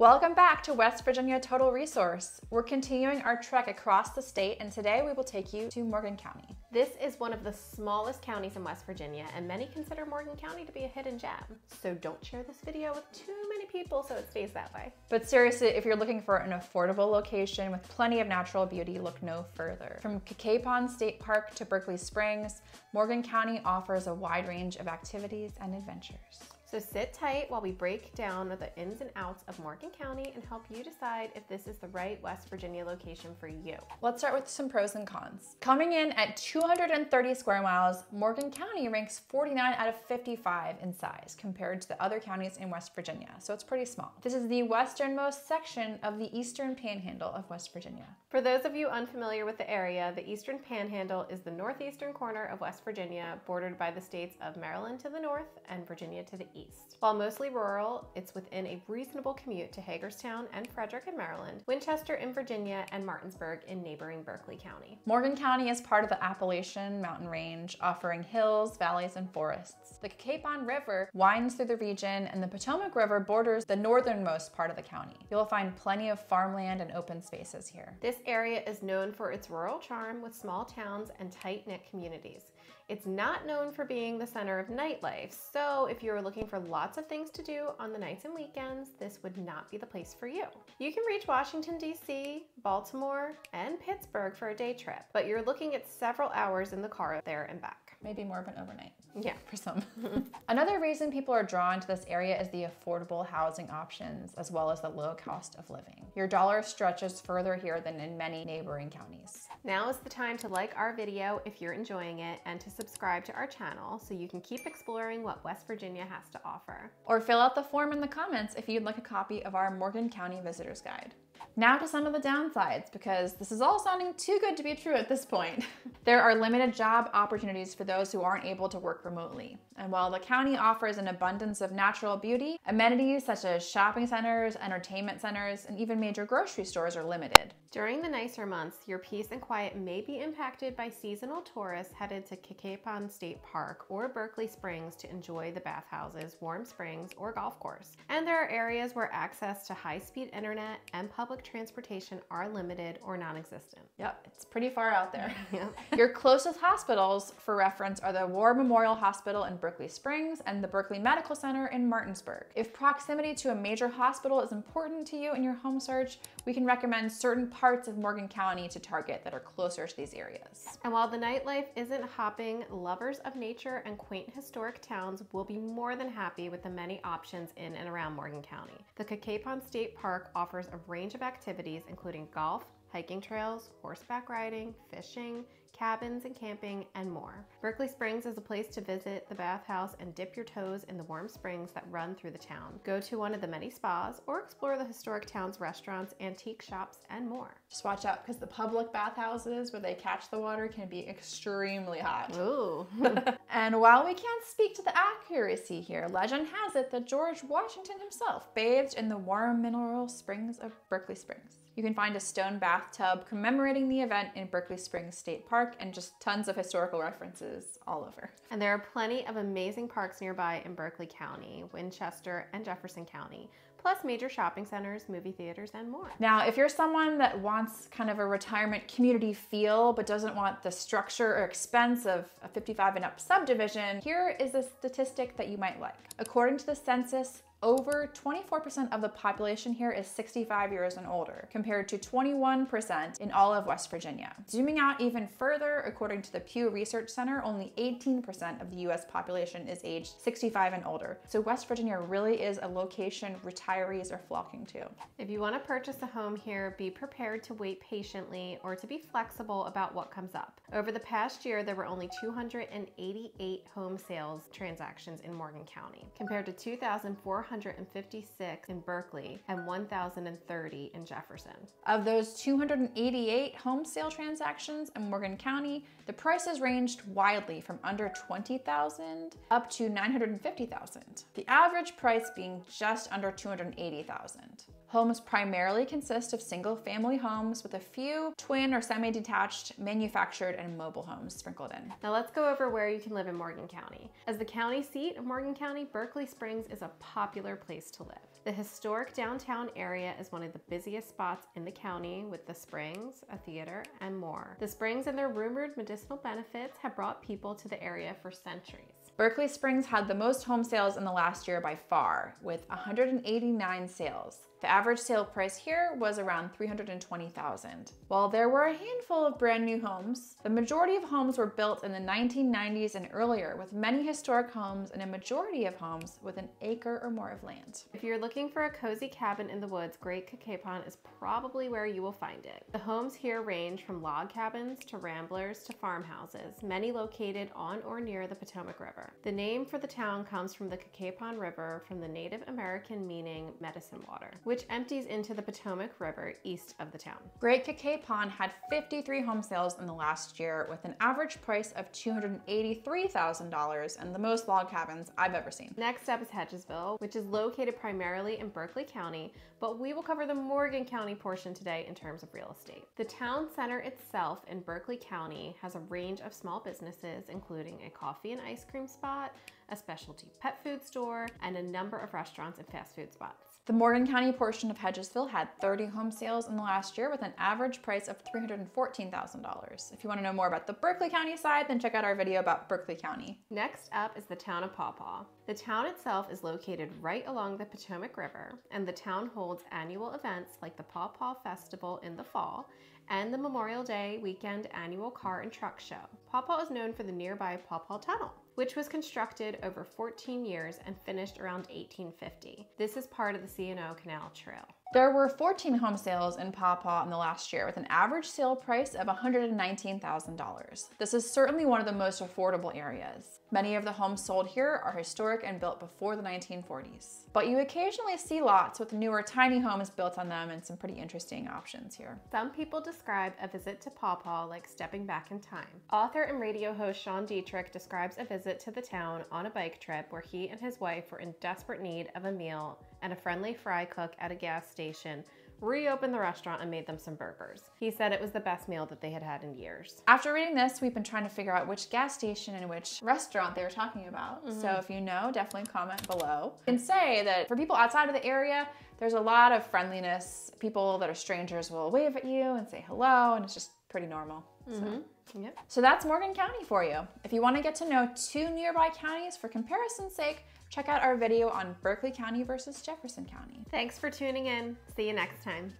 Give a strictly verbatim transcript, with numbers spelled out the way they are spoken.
Welcome back to West Virginia Total Resource. We're continuing our trek across the state, and today we will take you to Morgan County. This is one of the smallest counties in West Virginia, and many consider Morgan County to be a hidden gem. So don't share this video with too many people so it stays that way. But seriously, if you're looking for an affordable location with plenty of natural beauty, look no further. From Cacapon State Park to Berkeley Springs, Morgan County offers a wide range of activities and adventures. So sit tight while we break down the ins and outs of Morgan County and help you decide if this is the right West Virginia location for you. Let's start with some pros and cons. Coming in at two hundred thirty square miles, Morgan County ranks forty-nine out of fifty-five in size compared to the other counties in West Virginia, so it's pretty small. This is the westernmost section of the Eastern Panhandle of West Virginia. For those of you unfamiliar with the area, the Eastern Panhandle is the northeastern corner of West Virginia, bordered by the states of Maryland to the north and Virginia to the east. East. While mostly rural, it's within a reasonable commute to Hagerstown and Frederick in Maryland, Winchester in Virginia, and Martinsburg in neighboring Berkeley County. Morgan County is part of the Appalachian Mountain range, offering hills, valleys, and forests. The Cacapon River winds through the region, and the Potomac River borders the northernmost part of the county. You'll find plenty of farmland and open spaces here. This area is known for its rural charm with small towns and tight-knit communities. It's not known for being the center of nightlife, so if you're looking for lots of things to do on the nights and weekends, this would not be the place for you. You can reach Washington, D C, Baltimore, and Pittsburgh for a day trip, but you're looking at several hours in the car there and back. Maybe more of an overnight. Yeah, for some. Another reason people are drawn to this area is the affordable housing options, as well as the low cost of living. Your dollar stretches further here than in many neighboring counties. Now is the time to like our video if you're enjoying it, and to subscribe to our channel so you can keep exploring what West Virginia has to offer. Or fill out the form in the comments if you'd like a copy of our Morgan County Visitor's Guide. Now to some of the downsides, because this is all sounding too good to be true at this point. There are limited job opportunities for those who aren't able to work remotely. And while the county offers an abundance of natural beauty, amenities such as shopping centers, entertainment centers, and even major grocery stores are limited. During the nicer months, your peace and quiet may be impacted by seasonal tourists headed to Cacapon State Park or Berkeley Springs to enjoy the bathhouses, warm springs, or golf course. And there are areas where access to high-speed internet and public transportation are limited or non-existent. Yep, it's pretty far out there. Yep. Your closest hospitals, for reference, are the War Memorial Hospital in Berkeley Springs and the Berkeley Medical Center in Martinsburg. If proximity to a major hospital is important to you in your home search, we can recommend certain parts of Morgan County to target that are closer to these areas. And while the nightlife isn't hopping, lovers of nature and quaint historic towns will be more than happy with the many options in and around Morgan County. The Cacapon State Park offers a range of activities including golf, hiking trails, horseback riding, fishing, cabins and camping, and more. Berkeley Springs is a place to visit the bathhouse and dip your toes in the warm springs that run through the town. Go to one of the many spas or explore the historic town's restaurants, antique shops, and more. Just watch out, because the public bathhouses where they catch the water can be extremely hot. Ooh. And while we can't speak to the accuracy here, legend has it that George Washington himself bathed in the warm mineral springs of Berkeley Springs. You can find a stone bathtub commemorating the event in Berkeley Springs State Park, and just tons of historical references all over. And there are plenty of amazing parks nearby in Berkeley County, Winchester, and Jefferson County, plus major shopping centers, movie theaters, and more. Now, if you're someone that wants kind of a retirement community feel but doesn't want the structure or expense of a fifty-five and up subdivision, here is a statistic that you might like. According to the census, over twenty-four percent of the population here is sixty-five years and older, compared to twenty-one percent in all of West Virginia. Zooming out even further, according to the Pew Research Center, only eighteen percent of the U S population is aged sixty-five and older. So West Virginia really is a location retirees are flocking to. If you want to purchase a home here, be prepared to wait patiently or to be flexible about what comes up. Over the past year, there were only two hundred eighty-eight home sales transactions in Morgan County, compared to two thousand four hundred fifty-six in Berkeley and one thousand thirty in Jefferson. Of those two hundred eighty-eight home sale transactions in Morgan County, the prices ranged widely from under twenty thousand dollars up to nine hundred fifty thousand dollars, the average price being just under two hundred eighty thousand dollars. Homes primarily consist of single-family homes with a few twin or semi-detached, manufactured, and mobile homes sprinkled in. Now let's go over where you can live in Morgan County. As the county seat of Morgan County, Berkeley Springs is a popular place to live. The historic downtown area is one of the busiest spots in the county, with the Springs, a theater, and more. The Springs and their rumored medicinal benefits have brought people to the area for centuries. Berkeley Springs had the most home sales in the last year by far, with one hundred eighty-nine sales. The average sale price here was around three hundred twenty thousand dollars. While there were a handful of brand new homes, the majority of homes were built in the nineteen nineties and earlier, with many historic homes and a majority of homes with an acre or more of land. If you're looking for a cozy cabin in the woods, Great Cacapon is probably where you will find it. The homes here range from log cabins to ramblers to farmhouses, many located on or near the Potomac River. The name for the town comes from the Cacapon River, from the Native American meaning medicine water, which empties into the Potomac River east of the town. Great Cacapon had fifty-three home sales in the last year, with an average price of two hundred eighty-three thousand dollars and the most log cabins I've ever seen. Next up is Hedgesville, which is located primarily in Berkeley County, but we will cover the Morgan County portion today in terms of real estate. The town center itself in Berkeley County has a range of small businesses, including a coffee and ice cream spot, a specialty pet food store, and a number of restaurants and fast food spots. The Morgan County portion of Hedgesville had thirty home sales in the last year, with an average price of three hundred fourteen thousand dollars. If you want to know more about the Berkeley County side, then check out our video about Berkeley County. Next up is the town of Paw Paw. The town itself is located right along the Potomac River, and the town holds annual events like the Paw Paw Festival in the fall and the Memorial Day weekend annual car and truck show. Paw Paw is known for the nearby Paw Paw Tunnel, which was constructed over fourteen years and finished around eighteen fifty. This is part of the C and O Canal Trail. There were fourteen home sales in Paw Paw in the last year, with an average sale price of one hundred nineteen thousand dollars. This is certainly one of the most affordable areas. Many of the homes sold here are historic and built before the nineteen forties. But you occasionally see lots with newer tiny homes built on them, and some pretty interesting options here. Some people describe a visit to Paw Paw like stepping back in time. Author and radio host Sean Dietrich describes a visit to the town on a bike trip where he and his wife were in desperate need of a meal, and a friendly fry cook at a gas station reopened the restaurant and made them some burgers. He said it was the best meal that they had had in years. After reading this, we've been trying to figure out which gas station and which restaurant they were talking about. Mm-hmm. So if you know, definitely comment below. I can say that for people outside of the area, there's a lot of friendliness. People that are strangers will wave at you and say hello, and it's just pretty normal. Mm-hmm. So. Yep. So that's Morgan County for you. If you want to get to know two nearby counties for comparison's sake, check out our video on Berkeley County versus Jefferson County. Thanks for tuning in. See you next time.